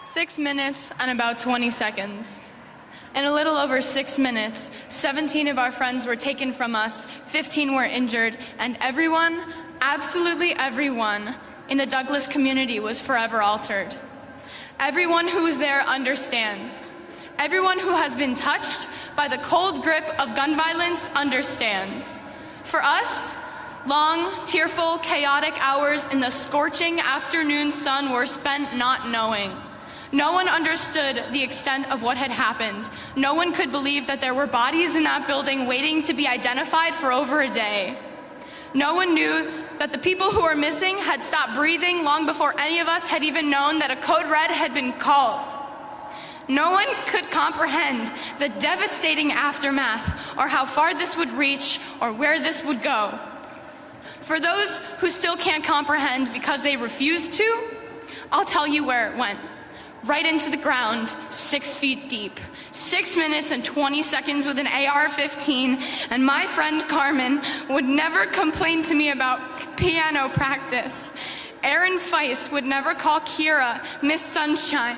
6 minutes and about 20 seconds. In a little over 6 minutes, 17 of our friends were taken from us, 15 were injured, and everyone, absolutely everyone, in the Douglas community was forever altered. Everyone who is there understands. Everyone who has been touched by the cold grip of gun violence understands. For us, long, tearful, chaotic hours in the scorching afternoon sun were spent not knowing. No one understood the extent of what had happened. No one could believe that there were bodies in that building waiting to be identified for over a day. No one knew that the people who were missing had stopped breathing long before any of us had even known that a code red had been called. No one could comprehend the devastating aftermath, or how far this would reach, or where this would go. For those who still can't comprehend because they refuse to, I'll tell you where it went. Right into the ground, 6 feet deep. 6 minutes and 20 seconds with an AR-15, and my friend Carmen would never complain to me about piano practice. Aaron Feist would never call Kira Miss Sunshine.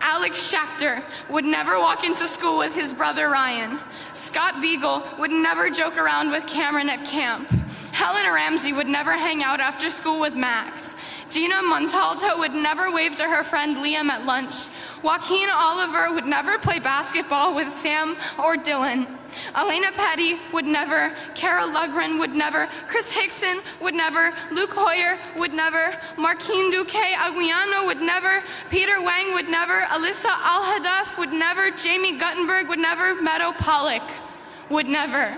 Alex Schachter would never walk into school with his brother Ryan. Scott Beagle would never joke around with Cameron at camp. Helen Ramsey would never hang out after school with Max. Gina Montalto would never wave to her friend Liam at lunch. Joaquin Oliver would never play basketball with Sam or Dylan. Elena Petty would never, Kara Lugren would never, Chris Hickson would never, Luke Hoyer would never, Marquin Duque Aguiano would never, Peter Wang would never, Alyssa Alhadaf would never, Jamie Guttenberg would never, Meadow Pollock would never.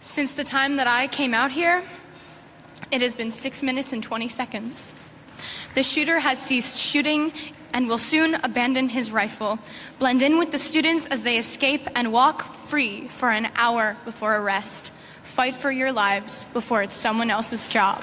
Since the time that I came out here, it has been 6 minutes and 20 seconds. The shooter has ceased shooting and will soon abandon his rifle, blend in with the students as they escape, and walk free for an hour before arrest. Fight for your lives before it's someone else's job.